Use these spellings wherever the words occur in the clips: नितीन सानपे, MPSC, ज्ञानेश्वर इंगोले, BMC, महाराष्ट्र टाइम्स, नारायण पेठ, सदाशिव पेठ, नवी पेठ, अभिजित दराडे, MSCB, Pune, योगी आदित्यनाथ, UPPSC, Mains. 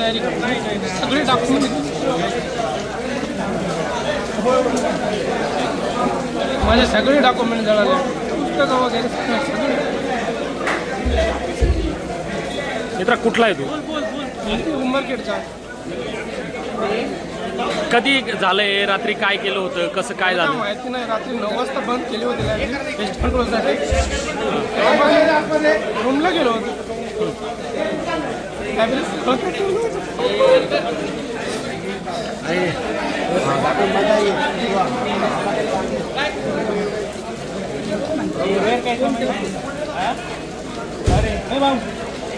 तयारी करतो सगळे डॉक्युमेंट माझे सगळे डॉक्युमेंट जळाले पुस्तक वगैरे सगळे। मित्र कुठला आहे तू? उमरखेडचा। कधी झाले? रात्री काय केलं होतं? कसं काय झालं माहिती नाही। रात्री 9 वाजता बंद केली होती लाईट टेस्ट कंट्रोलसाठी। आपण रूमला गेलो होतो।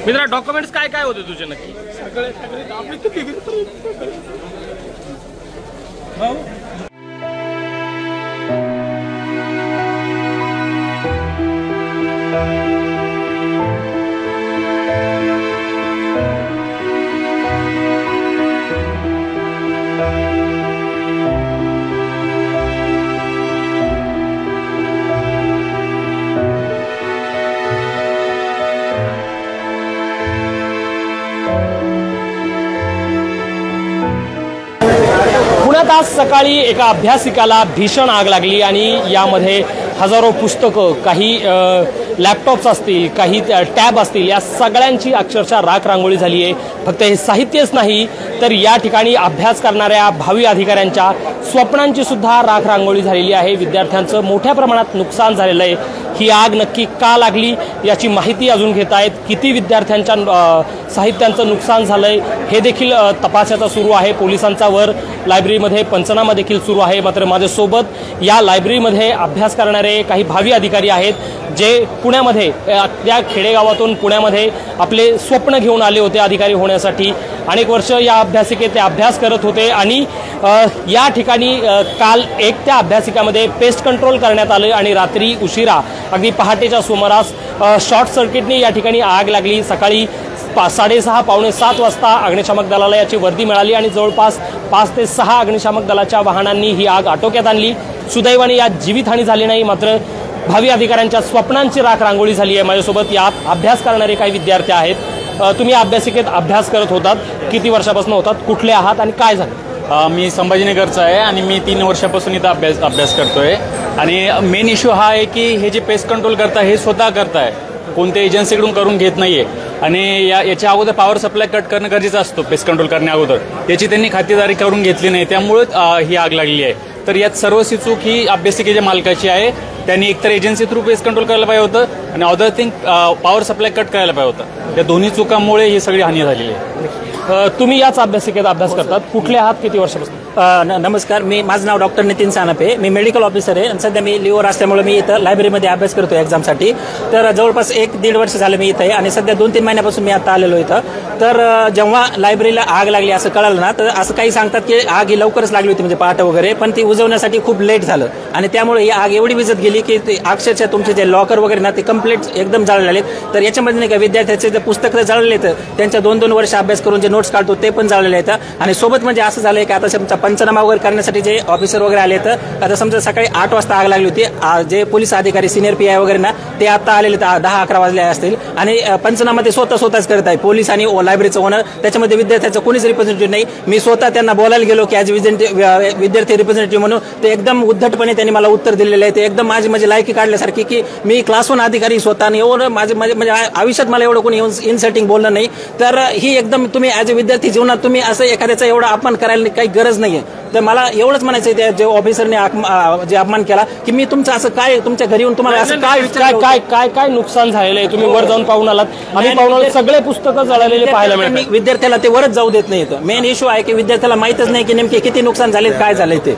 मित्रा डॉक्युमेंट्स काय काय होते तुझे नक्की? सगळे आज सकाळी एका अभ्यासिकाला भीषण आग लागली आणि यामध्ये हजारो पुस्तकं, काही लॅपटॉप्स असतील, काही टॅब असतील, या सगळ्यांची अक्षरशः राखरांगोळी झाली आहे। फक्त हे साहित्यच नाही तर या ठिकाणी अभ्यास करणाऱ्या भावी अधिकाऱ्यांच्या स्वप्नांची सुद्धा राखरांगोळी झालेली आहे। विद्यार्थ्यांचं मोठ्या प्रमाणात नुकसान झालेलं आहे। ही आग नक्की का लागली याची माहिती अजून घेत आहेत। किती विद्यार्थ्यांच्या साहित्यांचं नुकसान झालंय हे देखील तपासाचा सुरू आहे। पोलिसांचा वर लायब्ररीमध्ये पंचनामा देखील सुरू आहे। मात्र माझ्यासोबत या लायब्ररीमध्ये अभ्यास करणारे काही भावी अधिकारी आहेत जे पुण्यामध्ये त्या खेडेगावातून पुण्यामध्ये आपले स्वप्न घेऊन आले होते अधिकारी होण्यासाठी। अनेक वर्ष या अभ्यासिके ते अभ्यास करत होते आणि या ठिकाणी काल एक त्या अभ्यासिकामध्ये पेस्ट कंट्रोल करण्यात आले आणि रात्री उशिरा अगदी पहाटेच्या सुमारास शॉर्ट सर्किटने या ठिकाणी आग लागली। सकाळी 6:30 पावणे 7 वाजता अग्निशामक दलाला याची वर्दी मिळाली आणि जवळपास 5 ते 6 अग्निशामक दलाच्या वाहनांनी ही आग आटोक्यात आणली। सुदैवाने यात जीवितहानी झाली नाही, मात्र भावी अधिकाऱ्यांच्या स्वप्नांची राख रांगोळी झाली आहे। माझ्यासोबत यात अभ्यास करणारे काही विद्यार्थी आहेत। तुम्ही अभ्यासिकेत अभ्यास करत होतात, किती वर्षापासून होतात, कुठले आहात आणि काय झालं? मी संभाजीनगरचा आहे आणि मी 3 वर्षापासून इथं अभ्यास करतोय। आणि मेन इश्यू हा आहे की हे जे पेस्ट कंट्रोल करताय हे स्वतः करताय, कोणत्या एजन्सीकडून करून घेत नाही आहे। आणि याच्या अगोदर पॉवर सप्लाय कट करणं गरजेचं असतो पेस्ट कंट्रोल करण्या अगोदर, त्याची त्यांनी खातेदारी करून घेतली नाही, त्यामुळे ही आग लागली आहे। तर यात सर्वस्वी चूक ही अभ्यासिकेच्या मालकाची आहे। त्यांनी एकतर एजन्सी थ्रू पेस्ट कंट्रोल करायला पाहिजे होतं आणि other thing power supply cut करायला पाहिजे होतं। या दोन्ही चुकांमुळे ही सगळी हानी झालेली आहे। तुम्ही याच अभ्यासिकेत अभ्यास करतात, कुठले आहात, किती वर्षापासून? नमस्कार, मी माझं नाव डॉक्टर नितीन सानपे, मी मेडिकल ऑफिसर आहे आणि सध्या मी लिव्हर असल्यामुळे मी इथं लायब्ररीमध्ये अभ्यास करतो एक्झामसाठी। तर जवळपास 1-1.5 वर्ष झालं मी इथं आहे आणि सध्या 2-3 महिन्यापासून मी आता आलेलो इथं। तर जेव्हा लायब्ररीला आग लागली असं कळालं ना, तर असं काही सांगतात की आग ही लवकरच लागली होती, म्हणजे पहाटे वगैरे, पण ती उजवण्यासाठी खूप लेट झालं आणि त्यामुळे ही आग एवढी विझत गेली की अक्षरशः तुमचे जे लॉकर वगैरे ना ते कंप्लीट एकदम जळाले आहेत। तर याच्यामध्ये नाही का विद्यार्थ्याचे जे पुस्तकं जळाले तर त्यांच्या 2-2 वर्ष अभ्यास करून नोट्स काढतो ते पण जळलेले आहेत। आणि सोबत म्हणजे असं झालंय की आता समजा पंचनामा वगैरे करण्यासाठी जे ऑफिसर वगैरे आले तर आता समजा सकाळी 8 वाजता आग लागली होती, जे पोलीस अधिकारी सिनियर PI वगैरे ना ते आता आलेले 10-11 वाजले असतील आणि पंचनामा ते स्वतःच करत आहे, पोलीस आणि लायब्ररीचं ओनर। त्याच्यामध्ये विद्यार्थ्याचं कोणीच रिप्रेझेंटेटिव्ह नाही। मी स्वतः त्यांना बोलायला गेलो की ॲज विद्यार्थी रिप्रेझेंटेटिव्ह म्हणून, ते एकदम उद्धटपणे त्यांनी मला उत्तर दिलेलं आहे, ते एकदम माझी लायकी काढल्यासारखी की मी क्लासहून अधिकारी स्वतः आणि एवढं म्हणजे आयुष्यात मला एवढं कोणी इन्सल्टिंग बोललं नाही। तर ही एकदम तुम्ही ॲज अ विद्यार्थी जीवनात तुम्ही असं एखाद्याचा एवढा अपमान करायला काही गरज नाही आहे। तर मला एवढंच म्हणायचं आहे, त्या जे ऑफिसरने जे अपमान केला की मी तुमचं असं काय, तुमच्या घरी येऊन तुम्हाला असं काय काय काय काय काय नुकसान झालेलं आहे, तुम्ही वर जाऊन पाहून आलात? आम्ही पाहून आलो, सगळे पुस्तकं जळालेले पाहायला मिळाले। विद्यार्थ्याला ते वरच जाऊ देत नाही, तर मेन इश्यू आहे की विद्यार्थ्याला माहितच नाही की नेमके किती नुकसान झाले, काय झालंय ते।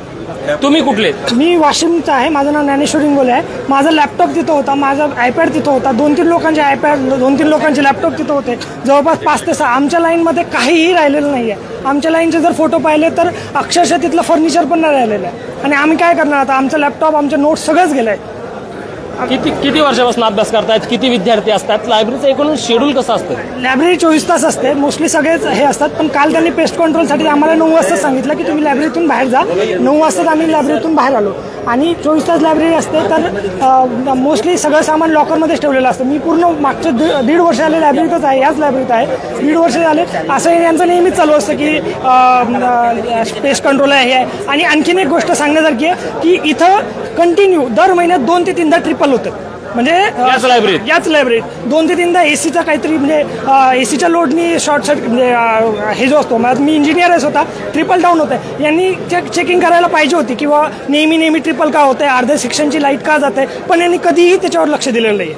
तुम्ही कुठले? मी वाशिमचा आहे, माझं नाव ज्ञानेश्वर इंगोले आहे। माझा लॅपटॉप तिथं होता, माझा आयपॅड तिथं होता, 2-3 लोकांचे लॅपटॉप तिथं होते, जवळपास 5 ते 6। आमच्या लाईनमध्ये काहीही राहिलेलं नाही आहे। आमच्या लाईनचे जर फोटो पाहिले तर अक्षरशः तिथलं फर्निचर पण नाही राहिलेलं आहे आणि आम्ही काय करणार आता? आमचं लॅपटॉप, आमचे नोट्स सगळंच गेलं आहे। किती वर्षापासून अभ्यास करतात, किती विद्यार्थी असतात? लायब्ररीचं एकूण शेड्यूल कसं असतं? लायब्ररी 24 तास असते, मोस्टली सगळेच हे असतात, पण काल त्यांनी पेस्ट कंट्रोलसाठी आम्हाला 9 वाजता सांगितलं की तुम्ही लायब्ररीतून बाहेर जा. 9 वाजता आम्ही लायब्ररीतून बाहेर आलो आणि 24 तास लायब्ररी असते, तर मोस्टली सगळं सामान लॉकरमध्येच ठेवलेलं असतं. मी पूर्ण मागचे 1.5 वर्ष झाले लायब्ररीतच आहे, याच लायब्ररीत आहे, 1.5 वर्ष झाले. असं यांचं नेहमीच चालू असतं की पेस्ट कंट्रोल आहे. आणि आणखीन एक गोष्ट सांगण्यासारखी आहे की इथं कंटिन्यू दर महिन्यात 2 ते 3दा ट्रिपल होतं, म्हणजे याच लायब्ररीत 2 ते 3दा एसीचा काहीतरी, म्हणजे एसीच्या लोडनी शॉर्ट सर्किट, म्हणजे हे जो असतो, मी इंजिनियर आहे स्वतः, ट्रिपल डाऊन होत आहे. यांनी चेकिंग करायला पाहिजे होती किंवा नेहमी ट्रिपल का होत आहे, अर्ध्या सेक्शनची लाईट का जात आहे, पण यांनी कधीही त्याच्यावर लक्ष दिलेलं नाही.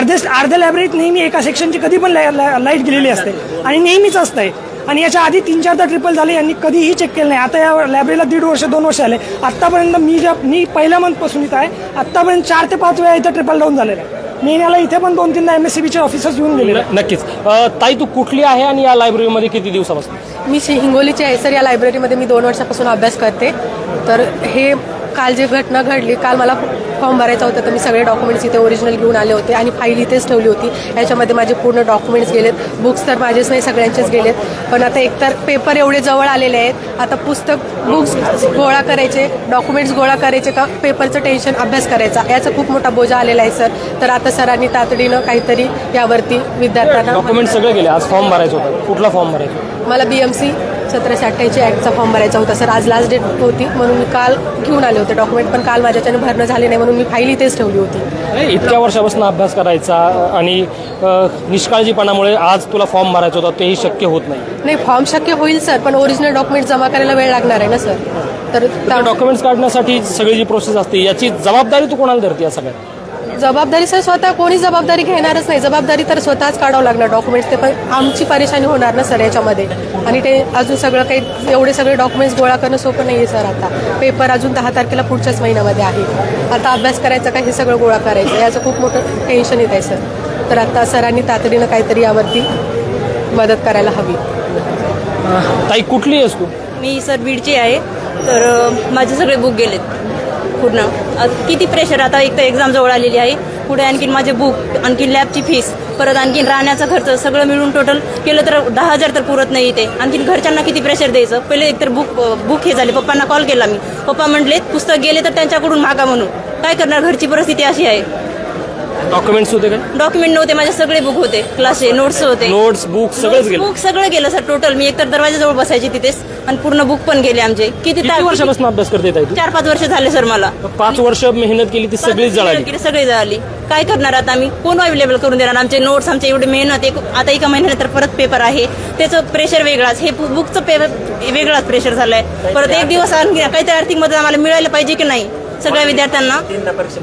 अर्ध्या लायब्ररीत नेहमी एका सेक्शनची कधी पण लाईट गेलेली असते आणि नेहमीच असतंय. आणि याच्या आधी 3-4दा ट्रिपल झाले, यांनी कधीही चेक केलं नाही. आता या लायब्ररीला 1.5 वर्ष 2 वर्ष आले, आत्तापर्यंत मी पहिल्या मंथपासून इथं आहे, आत्तापर्यंत 4 ते 5 वेळा इथं ट्रिपल डाऊन झालेलं आहे. मी याला इथे पण 2-3दा MSCBचे ऑफिसर्स येऊन गेले. नक्कीच. ताई, तू कुठली आहे आणि या लायब्ररीमध्ये किती दिवसापासून? मी हिंगोलीची आहे सर. या लायब्ररीमध्ये मी 2 वर्षापासून अभ्यास करते. तर हे काल जी घटना घडली, काल मला फॉर्म भरायचा होता, तर मी सगळे डॉक्युमेंट्स इथे ओरिजिनल घेऊन आले होते आणि फाईल इथेच ठेवली होती. याच्यामध्ये माझे पूर्ण डॉक्युमेंट्स गेलेत, बुक्स तर माझेच नाही सगळ्यांचेच गेलेत. पण आता एकतर पेपर एवढे जवळ आलेले आहेत, आता पुस्तक बुक्स गोळा करायचे, डॉक्युमेंट्स गोळा करायचे, का पेपरचं टेन्शन, अभ्यास करायचा, याचा खूप मोठा बोजा आलेला आहे सर. तर आता सरांनी तातडीनं काहीतरी यावरती विद्यार्थ्यांना. डॉक्युमेंट सगळे गेले. आज फॉर्म भरायचा होता, कुठला फॉर्म भरायचा? मला BMC 1788 ॲक्टचा फॉर्म भरायचा होता सर. आज लास्ट डेट होती म्हणून मी काल घेऊन आले होते डॉक्युमेंट, पण काल माझ्याच्याने भरणं झाले नाही म्हणून मी फाईल इथेच ठेवली होती. इतक्या वर्षापासून अभ्यास करायचा आणि निष्काळजीपणामुळे आज तुला फॉर्म भरायचा होता, तेही शक्य होत नाही. फॉर्म शक्य होईल सर, पण ओरिजिनल डॉक्युमेंट जमा करायला वेळ लागणार आहे ना सर. तर त्या डॉक्युमेंट्स काढण्यासाठी सगळी जी प्रोसेस असते, याची जबाबदारी तू कोणाला धरते? या सगळ्यात जबाबदारी सर स्वतः कोणीच जबाबदारी घेणारच नाही. जबाबदारी तर स्वतःच काढावं लागणार. डॉक्युमेंट्स ते पण आमची परेशानी होणार ना सर याच्यामध्ये. आणि ते अजून सगळं काही, एवढे सगळे डॉक्युमेंट्स गोळा करणं सोपं नाही आहे सर. आता पेपर अजून 10 तारखेला पुढच्याच महिन्यामध्ये आहे. आता अभ्यास करायचा का, हे सगळं गोळा करायचं, याचं खूप मोठं टेन्शन येत आहे सर. तर आता सरांनी तातडीनं काहीतरी यावरती मदत करायला हवी. ताई, कुठली आहेस तू? मी सर बीडची आहे. तर माझे सगळे बुक गेलेत पूर्ण. किती प्रेशर. आता एक तर एक्झाम जवळ आलेली आहे, पुढे आणखीन माझे बुक, आणखी लॅबची फीस, परत आणखीन राहण्याचा खर्च, सगळं मिळून टोटल केलं तर 10,000 तर पुरत नाही इथे. आणखीन घरच्यांना किती प्रेशर द्यायचं. पहिले एकतर बुक हे झाले. पप्पांना कॉल केला मी, पप्पा म्हटले पुस्तक गेले तर त्यांच्याकडून मागा म्हणून. काय करणार, घरची परिस्थिती अशी आहे. डॉक्युमेंट्स होते का? डॉक्युमेंट नव्हते माझे, सगळे बुक होते, क्लासचे नोट्स होते, नोट्स बुक सगळं बुक सगळं गेलं सर टोटल. मी एकतर दरवाजाजवळ बसायची तिथेच, आणि पूर्ण बुक पण गेले आमचे. किती वर्षापासून अभ्यास करते? 4-5 वर्ष झाले सर. मला 5 वर्ष मेहनत केली, ती सगळीच जळाली, सगळी जळाली. काय करणार आता आम्ही? कोण अवेलेबल करून देणार आमचे नोट्स, आमचे एवढी मेहनत? एक आता एका महिन्यानंतर परत पेपर आहे, त्याचं प्रेशर वेगळाच, हे बुकचं पेपर वेगळाच प्रेशर झालंय. परत एक दिवस काहीतरी आर्थिक मदत आम्हाला मिळायला पाहिजे की नाही सगळ्या विद्यार्थ्यांना.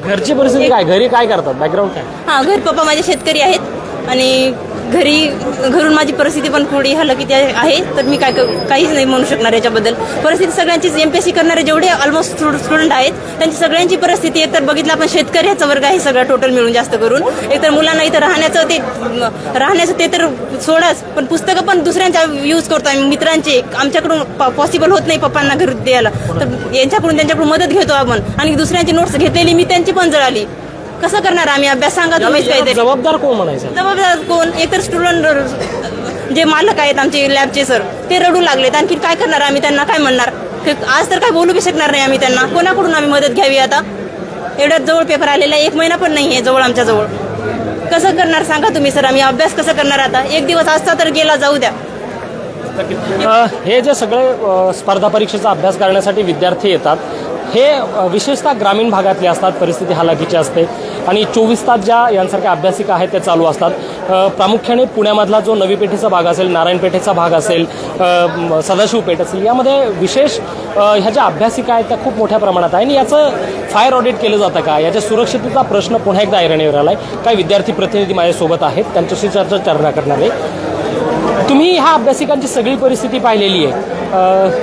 घरची परिस्थिती काय, घरी काय करतात, बॅकग्राऊंड काय? हा, घरी पप्पा माझे शेतकरी आहेत आणि घरून माझी परिस्थिती पण थोडी हलकीत आहे. तर मी काहीच नाही म्हणू शकणार याच्याबद्दल. परिस्थिती सगळ्यांचीच. MPSC करणारे जेवढे ऑलमोस्ट स्टुडंट आहेत त्यांची सगळ्यांची परिस्थिती एकतर बघितलं आपण, शेतकरी ह्याचा वर्ग आहे सगळा टोटल मिळून जास्त करून. एकतर मुलांना इथं राहण्याचं ते तर सोडाच, पण पुस्तकं पण दुसऱ्यांचा यूज करतो आम्ही, मित्रांचे. आमच्याकडून पॉसिबल होत नाही पप्पांना घर द्यायला, तर त्यांच्याकडून मदत घेतो आपण. आणि दुसऱ्यांची नोट्स घेतलेली मी, त्यांची पण जळाली. कसं करणार आम्ही अभ्यास, सांगा तुम्हीच काहीतरी. जबाबदार कोण म्हणायचं? जबाबदार कोण? एकतर स्टुडंट जे मालक आहेत आमचे लॅबचे सर, ते रडू लागलेत. आणखी काय करणार आम्ही, त्यांना काय म्हणणार? आज तर काय बोलू बी शकणार नाही आम्ही त्यांना. कोणाकडून आम्ही मदत घ्यावी आता? एवढ्यात जवळ पेपर आलेला, 1 महिना पण नाही आहे जवळ आमच्या जवळ. कसं करणार सांगा तुम्ही सर, आम्ही अभ्यास कसं करणार आता? एक दिवस असता तर गेला, जाऊ द्या. हे जे सगळे स्पर्धा परीक्षेचा अभ्यास करण्यासाठी विद्यार्थी येतात, हे विशेषतः ग्रामीण भागातले असतात, परिस्थिती हालाकीची असते आणि 24 तास ज्या यांसारख्या अभ्यासिका आहेत त्या चालू असतात. प्रामुख्याने पुण्यामधला जो नवी पेठेचा भाग असेल, नारायण पेठेचा भाग असेल, सदाशिव पेठ असेल, यामध्ये विशेष ह्या ज्या अभ्यासिका आहेत त्या खूप मोठ्या प्रमाणात आहे. आणि याचं फायर ऑडिट केलं जातं का? याच्या सुरक्षिततेचा प्रश्न पुन्हा एकदा ऐरणीवर आला आहे. काही विद्यार्थी प्रतिनिधी माझ्यासोबत आहेत, त्यांच्याशी चर्चा करणार आहे. तुम्ही ह्या अभ्यासिकांची सगळी परिस्थिती पाहिलेली आहे.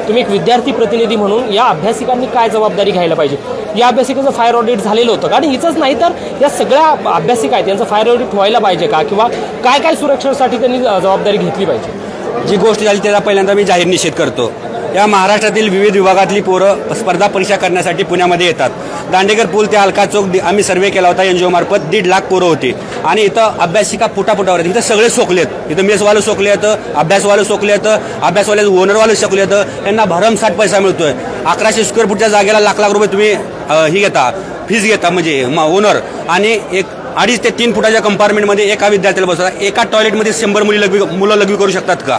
तुम्ही एक विद्यार्थी प्रतिनिधी म्हणून या अभ्यासिकांनी काय जबाबदारी घ्यायला पाहिजे? या अभ्यासिकाचं फायर ऑडिट झालेलं होतं का? आणि हिचंच नाही तर या सगळ्या अभ्यासिका आहेत त्यांचं फायर ऑडिट व्हायला पाहिजे का? किंवा काय काय सुरक्षेसाठी त्यांनी जबाबदारी घेतली पाहिजे? जी गोष्ट झाली त्याचा पहिल्यांदा मी जाहीर निषेध करतो. या महाराष्ट्रातील विविध विभागातली पोरं स्पर्धा परीक्षा करण्यासाठी पुण्यामध्ये येतात. दांडेकर पूल ते अलका चौक आम्ही सर्वे केला होता एनजीओ मार्फत 1.5 लाख पोरं होती आणि इथं अभ्यासिका फुटाफुटावर आहेत. इथं सगळे सोकलेत, इथं मेसवाले सोकलेत, अभ्यासवाले सोकलेत, अभ्यासवाले ओनरवाले सोकलेत, यांना भरमसाठ पैसा मिळतोय. 1100 स्क्वेअर फूटच्या जागेला लाख रुपये तुम्ही ही घेता, फीस घेता म्हणजे ओनर, आणि एक 2.5 ते 3 फुटाच्या कंपार्टमेंट मध्ये एका विद्यार्थ्याला बसवता. एका टॉयलेट मध्ये 100 मुलं लघवी करू शकतात का?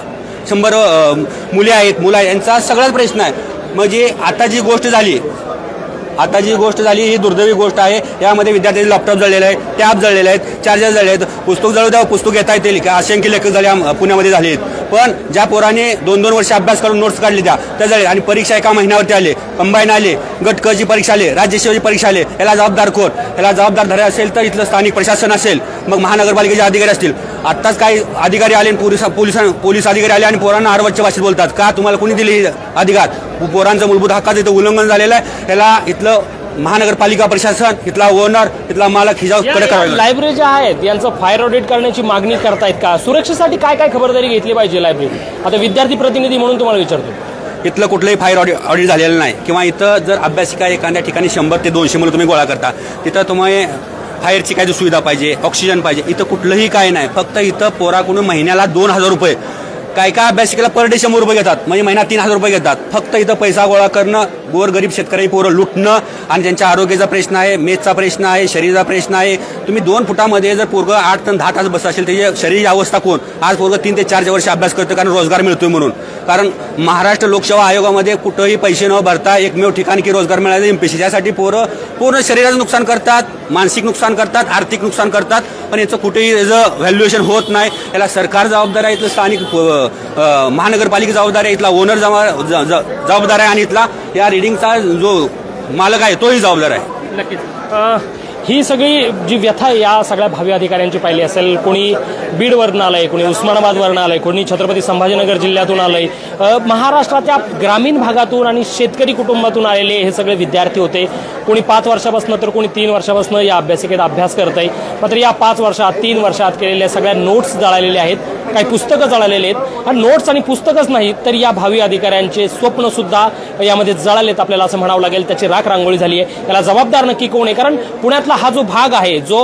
100 मुले आहेत, मुला यांचा सगळाच प्रश्न आहे. म्हणजे आता जी गोष्ट झाली ही दुर्दैवी गोष्ट आहे. यामध्ये विद्यार्थ्यांचे लॅपटॉप जळलेले आहेत, टॅब जळलेले आहेत, चार्जर जळले आहेत. पुस्तक जळू द्या, पुस्तक घेता येतील का? असंख्य लेखक झाले पुण्यामध्ये झालेत, पण ज्या पोराने 2-2 वर्ष अभ्यास करून नोट्स काढले त्या जळले. आणि परीक्षा एका महिन्यावरती आले, कंबाईन आले, गटकची परीक्षा आले, राज्यसेवेची परीक्षा आले. याला जबाबदार कोण? याला जबाबदार धरे असेल तर इथलं स्थानिक प्रशासन असेल, मग महानगरपालिकेचे अधिकारी असतील. आत्ताच काही अधिकारी आले, पोलीस अधिकारी आले आणि पोरांना आरवटच्या भाषेत बोलतात का? तुम्हाला कोणी दिले अधिकार? पोरांचं मूलभूत हक्काचं इथं उल्लंघन झालेलं आहे. याला इथलं महानगरपालिका प्रशासन, इथला ओनर, इथला मालक हिजाव कडक करायला. लायब्ररी ज्या आहेत यांचं फायर ऑडिट करण्याची मागणी करतायत का? सुरक्षेसाठी काय काय खबरदारी घेतली पाहिजे लायब्ररी? आता विद्यार्थी प्रतिनिधी म्हणून तुम्हाला विचारतो. इथलं कुठलंही फायर ऑडिट झालेलं नाही, किंवा इथं जर अभ्यासिका एखाद्या ठिकाणी 100 ते 200 मुलं तुम्ही गोळा करता, तिथं तुम्ही फायरची काय सुविधा पाहिजे, ऑक्सिजन पाहिजे, इथं कुठलंही काय नाही. फक्त इथं पोराकडून महिन्याला 2000 रुपये, काय काय अभ्यासिकेला पर डे 100 रुपये घेतात, म्हणजे महिना 3000 रुपये घेतात. फक्त इथं पैसा गोळा करणं, गोरगरीब शेतकरी पोरं लुटणं, आणि त्यांच्या आरोग्याचा प्रश्न आहे, मेदचा प्रश्न आहे, शरीराचा प्रश्न आहे. तुम्ही 2 फुटामध्ये जर पोरगं 8 तास 10 तास बसत असेल त्याची शरीर अवस्था कोण? आज पोरगं 3 ते 4 वर्ष अभ्यास करतो कारण रोजगार मिळतोय म्हणून. कारण महाराष्ट्र लोकसेवा आयोगामध्ये कुठंही पैसे न भरता एकमेव ठिकाण की रोजगार मिळायचं एमपीसी. त्यासाठी पोरं पूर्ण शरीराचं नुकसान करतात, मानसिक नुकसान करतात, आर्थिक नुकसान करतात, पण याचं कुठेही याचं व्हॅल्युएशन होत नाही. याला सरकार जबाबदार आहे, इथलं स्थानिक महानगरपालिका जबाबदार आहे, इथला ओनर जबाबदार आहे, आणि इथला या रिडिंगचा जो मालक आहे तोही जबाबदार आहे. नक्कीच ही सगळी जी व्यथा या सगळ्या भावी अधिकाऱ्यांची पाहिली असेल. कोणी बीडवरून आलंय, कोणी उस्मानाबादवरून आलंय, कोणी छत्रपती संभाजीनगर जिल्ह्यातून आलंय. महाराष्ट्राच्या ग्रामीण भागातून आणि शेतकरी कुटुंबातून आलेले हे सगळे विद्यार्थी होते. कोणी 5 वर्षापासून तर कोणी 3 वर्षापासून या अभ्यासिकेत अभ्यास करत आहे. मात्र या 5 वर्षात 3 वर्षात केलेल्या सगळ्या नोट्स जळालेल्या आहेत, काही पुस्तकं जळालेली आहेत. आणि नोट्स आणि पुस्तकंच नाही तर या भावी अधिकाऱ्यांचे स्वप्नसुद्धा यामध्ये जळालेत आपल्याला असं म्हणावं लागेल. त्याची राख रांगोळी झाली आहे. त्याला जबाबदार नक्की कोण आहे? कारण पुण्यातला हा जो भाग आहे, जो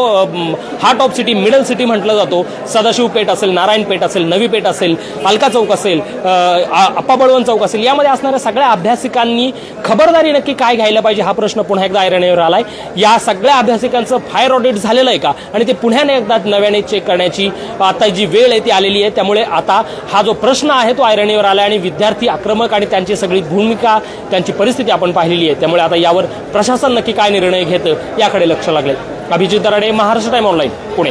heart of city, middle city म्हटलं जातो, सदाशिव पेठ असेल, नारायण पेठ असेल, नवी पेठ असेल, अलका चौक असेल, अप्पा बळवंत चौक असेल, यामध्ये असणाऱ्या सगळ्या अभ्यासिकांनी खबरदारी नक्की काय घ्यायला पाहिजे हा प्रश्न पुन्हा एकदा ऐरणीवर आलाय. या सगळ्या अभ्यासिकांचं फायर ऑडिट झालेलं आहे का? आणि ते पुन्हा एकदा नव्याने चेक करण्याची आता जी वेळ आहे ती आलेली आहे. त्यामुळे आता हा जो प्रश्न आहे तो ऐरणीवर आला आणि विद्यार्थी आक्रमक आणि त्यांची सगळी भूमिका, त्यांची परिस्थिती आपण पाहिलेली आहे. त्यामुळे आता यावर प्रशासन नक्की काय निर्णय घेतं याकडे लक्ष लागले. अभिजित दराडे, Maharashtra time online, Pune.